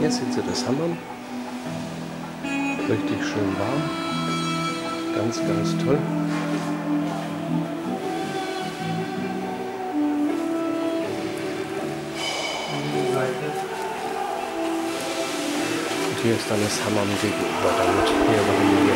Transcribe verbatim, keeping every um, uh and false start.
Hier sehen Sie das Hamam. Richtig schön warm. Ganz, ganz toll. Und hier ist dann das Hamam gegenüber, damit wir über die